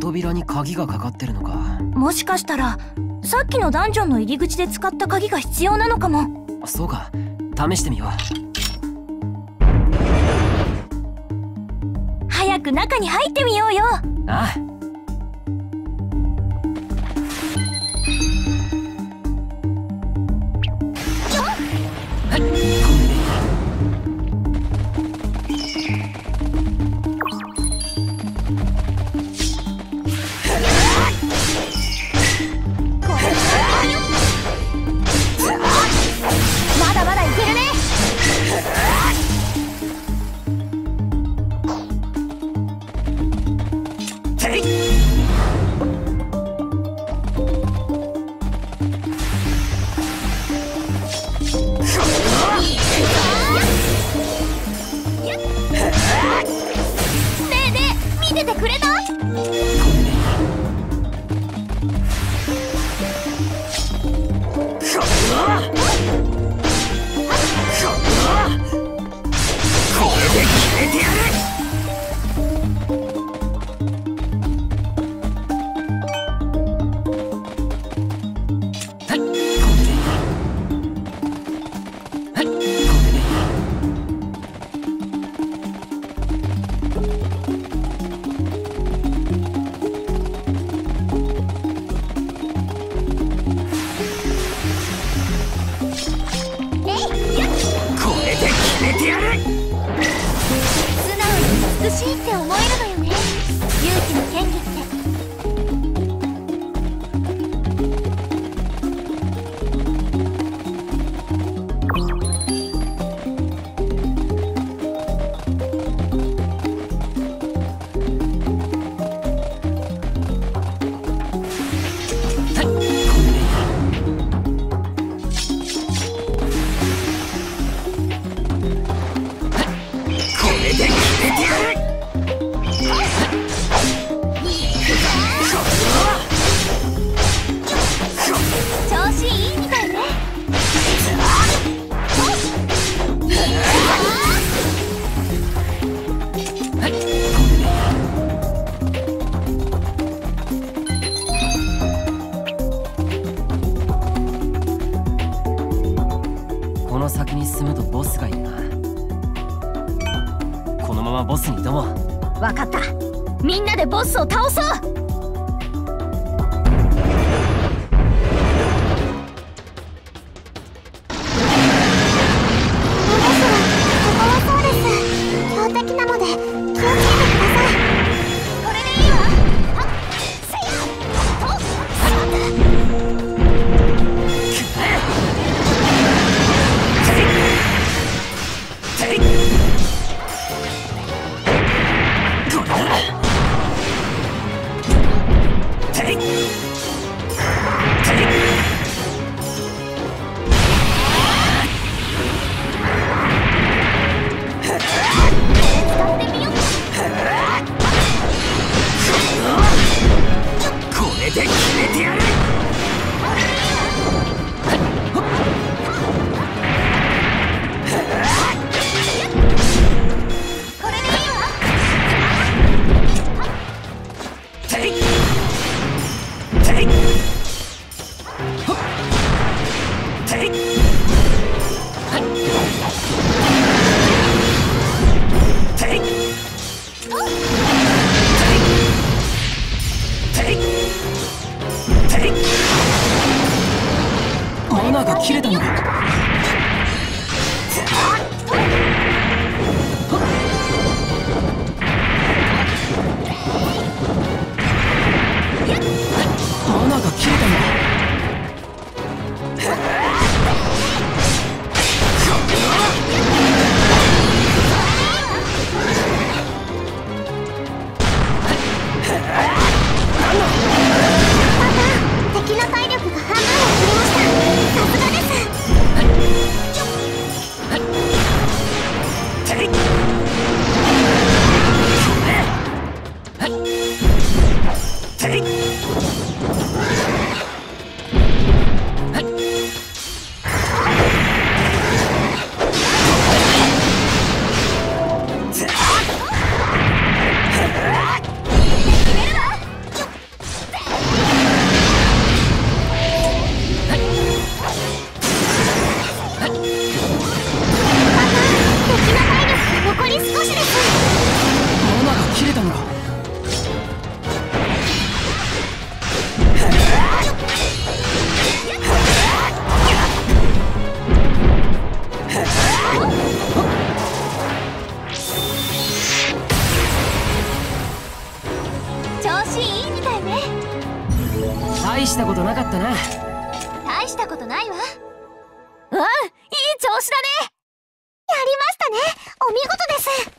扉に鍵がかかってるのか。もしかしたらさっきのダンジョンの入り口で使った鍵が必要なのかも。そうか、試してみよう。早く中に入ってみようよ。ああ。したことなかったな。大したことないわ。うん、いい調子だね。やりましたね。お見事です。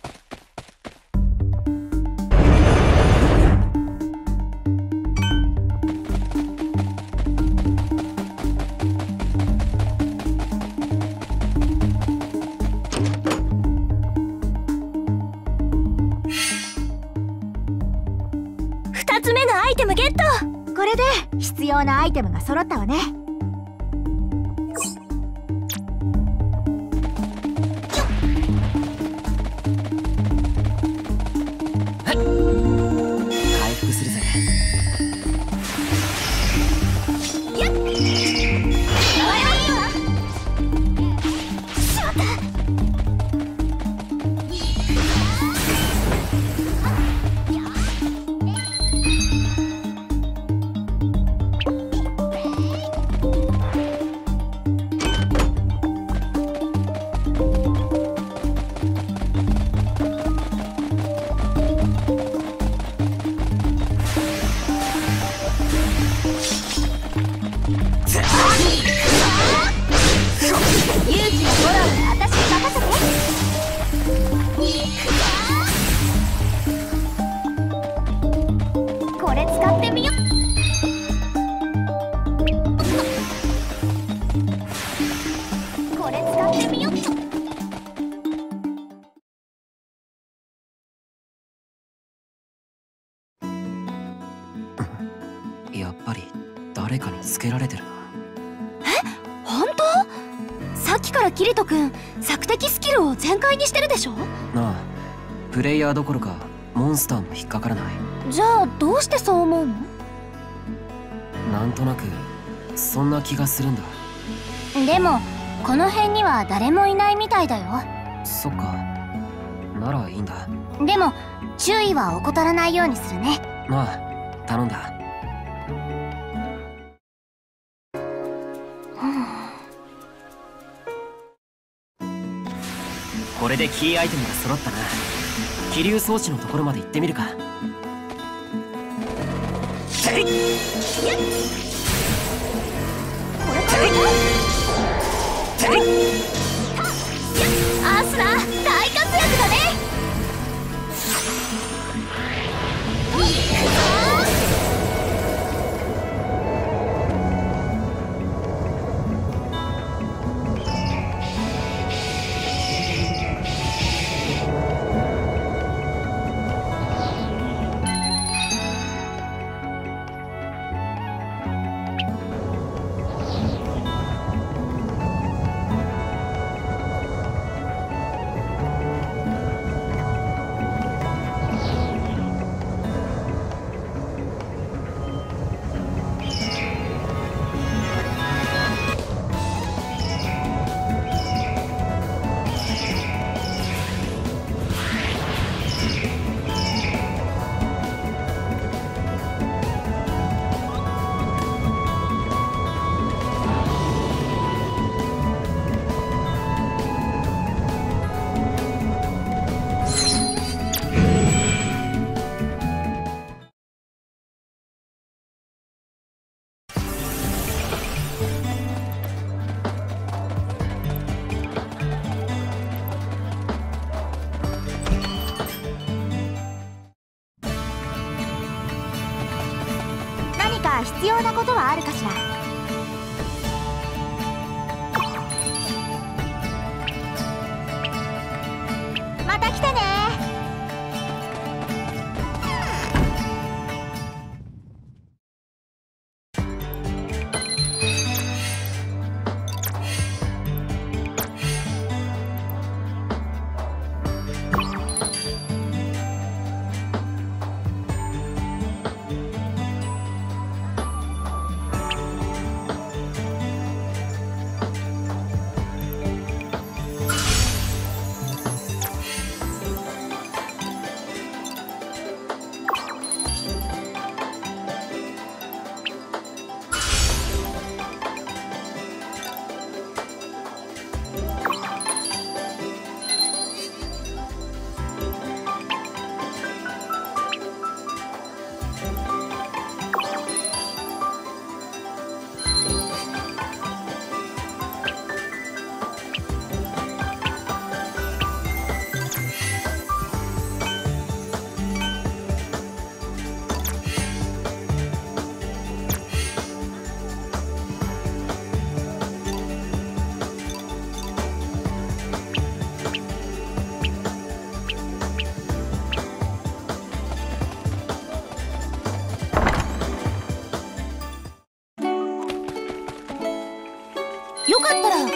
アイテムゲット。これで必要なアイテムが揃ったわね。回復するぜ。やっぱり誰かにつけられてるな。え、本当？さっきからキリト君、索敵スキルを全開にしてるでしょ。なあ、プレイヤーどころかモンスターも引っかからない。じゃあどうしてそう思うの？なんとなくそんな気がするんだ。でもこの辺には誰もいないみたいだよ。そっか、ならいいんだ。でも注意は怠らないようにするね。まあ頼んだ。これでキーアイテムが揃ったな。気流装置のところまで行ってみるか。ていっ、ていっ、アースラー大活躍だね。必要なことはあるかしら。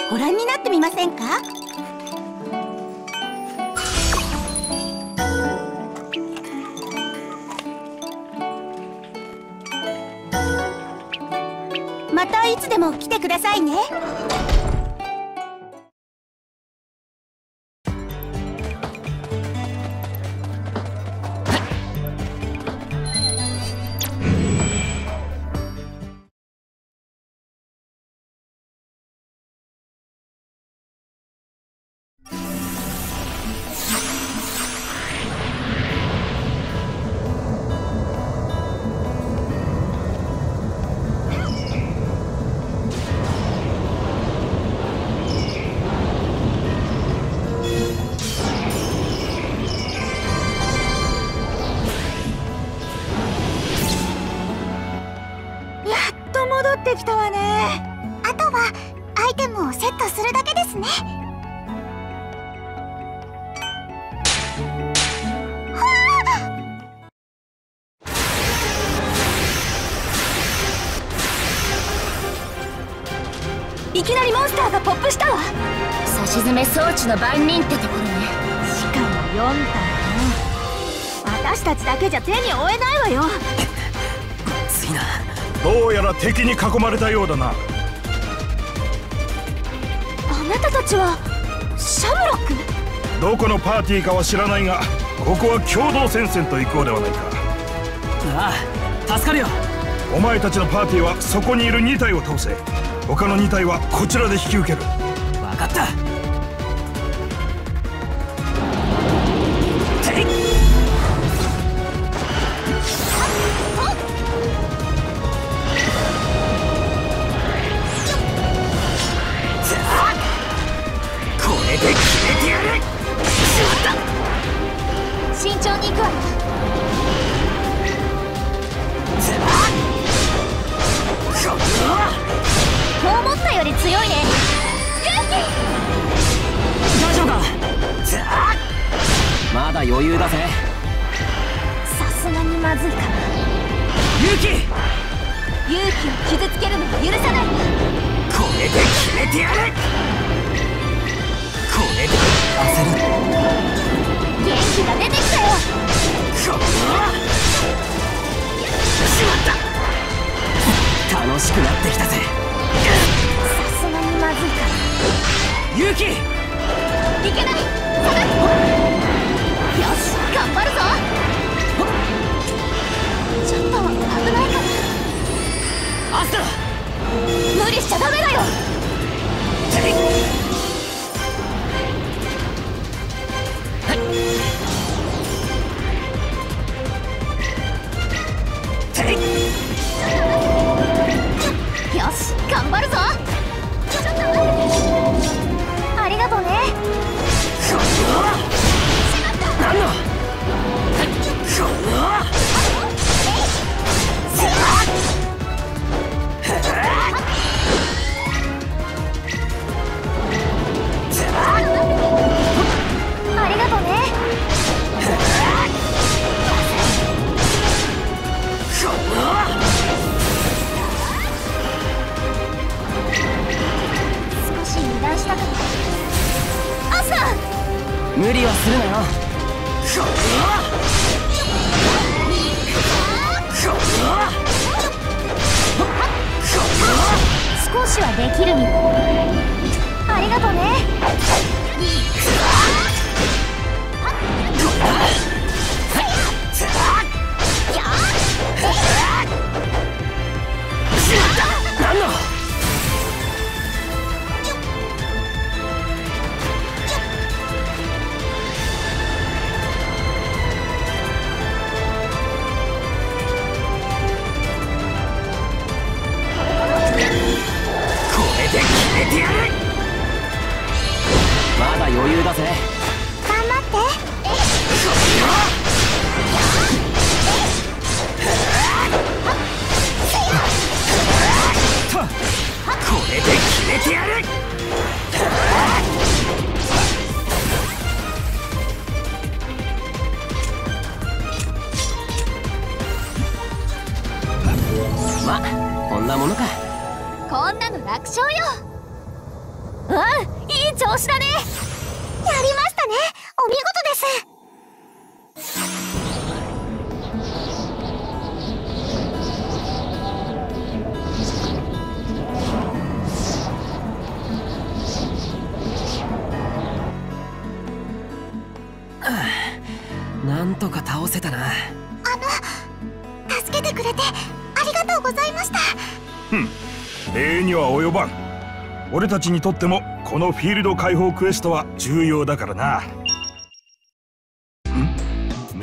ご覧になってみませんか？またいつでも来てくださいね。いきなりモンスターがポップしたわ。さしずめ装置の番人ってところね。しかも4体ね。私たちだけじゃ手に負えないわよ。次な。どうやら敵に囲まれたようだな。あなたたちはシャムロック？どこのパーティーかは知らないが、ここは共同戦線と行こうではないか。ああ、助かるよ。お前たちのパーティーはそこにいる2体を倒せ。他の2体はこちらで引き受ける。分かった。これで決めてやる。慎重に行くわよ。思ったより強いね、ユウキ。大丈夫か？まだ余裕だぜ。さすがにまずいかな。ユウキ、ユウキを傷つけるのは許さない。これで決めてやる。これで焦る。元気が出てきたよ。これはしまった。楽しくなってきたぜ。さすがにまずいかな。ユウキ、いけない。よし、頑張るぞ。ちょっと危ないかな。アスタ、無理しちゃダメだよ。よし、頑張るぞ。ちょっと待って。ありがとうね。そこはしまった。何の？そこは。ありがとうね。そこは。無理はするなよ。少しはできるみたい。ありがとうね。何の？こんなものか。こんなの楽勝よ。うわ、調子だね。やりましたね。お見事です。なんとか倒せたな。助けてくれてありがとうございました。礼には及ばん。俺たちにとってもこのフィールド解放クエストは重要だからな。メ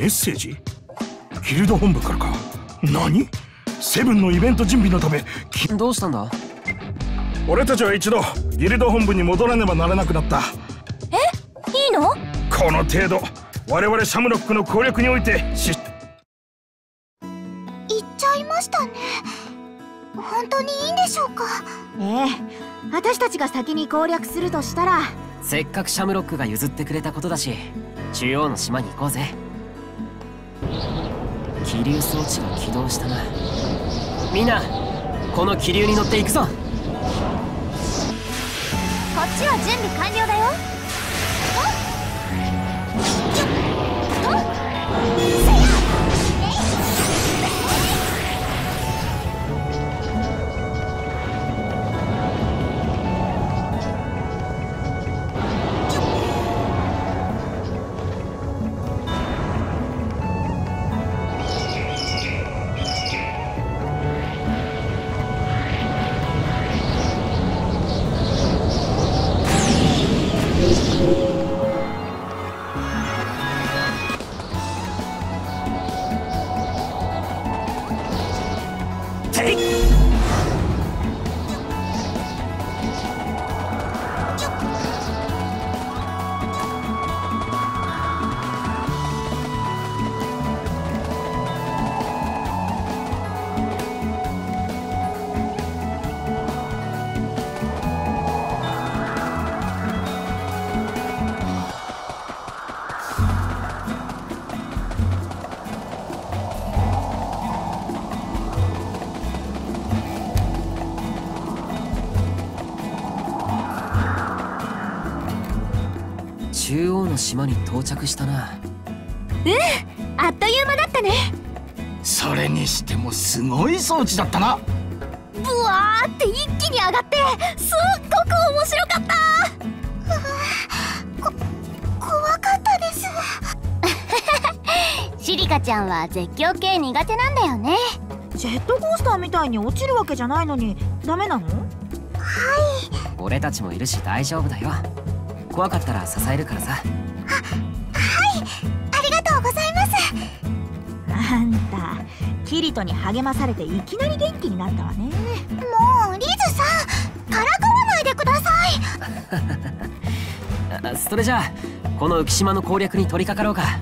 ッセージ？ギルド本部からか。何？セブンのイベント準備のため。どうしたんだ？俺たちは一度ギルド本部に戻らねばならなくなった。え？いいの？この程度我々シャムロックの攻略において行っちゃいましたね。本当にいいんでしょうか？私たちが先に攻略するとしたら、せっかくシャムロックが譲ってくれたことだし、中央の島に行こうぜ。気流装置が起動したな。みんなこの気流に乗っていくぞ。こっちは準備完了だよ。中央の島に到着したな。あっという間だったね。それにしてもすごい装置だったな。ブワーって一気に上がってすっごく面白かった。怖かったです。シリカちゃんは絶叫系苦手なんだよね。ジェットコースターみたいに落ちるわけじゃないのにダメなの？俺たちもいるし大丈夫だよ。怖かったら支えるからさ。はい、ありがとうございます。あんた、キリトに励まされていきなり元気になったわね。もう、リズさん、からかわないでください。それじゃあ、この浮島の攻略に取り掛かろうか。